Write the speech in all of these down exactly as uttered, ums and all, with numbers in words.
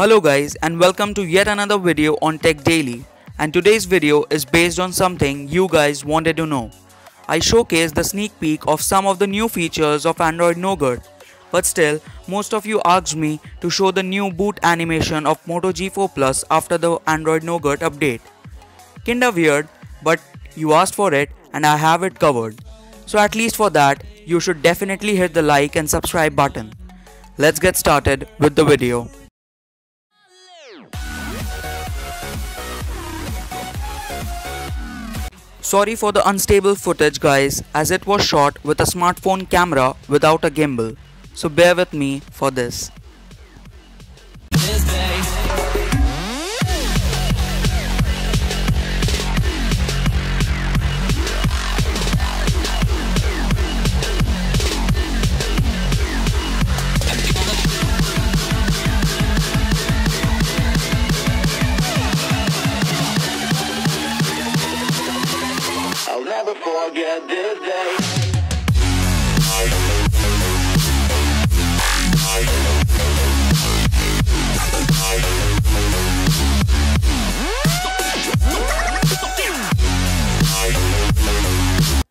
Hello guys, and welcome to yet another video on Tech Daily, and today's video is based on something you guys wanted to know. I showcased the sneak peek of some of the new features of Android Nougat, but still most of you asked me to show the new boot animation of Moto G four Plus after the Android Nougat update. Kinda weird, but you asked for it and I have it covered. So at least for that, you should definitely hit the like and subscribe button. Let's get started with the video. Sorry for the unstable footage guys, as it was shot with a smartphone camera without a gimbal, so bear with me for this. Forget this day.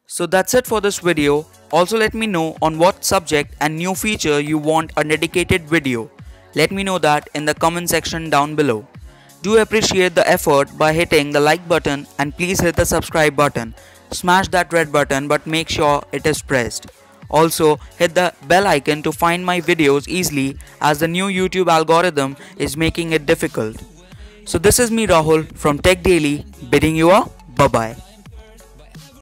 So that's it for this video. Also let me know on what subject and new feature you want a dedicated video. Let me know that in the comment section down below. Do appreciate the effort by hitting the like button, and please hit the subscribe button. Smash that red button, but make sure it is pressed. Also hit the bell icon to find my videos easily, as the new YouTube algorithm is making it difficult. So this is me Rahul from Tech Daily, bidding you a bye bye.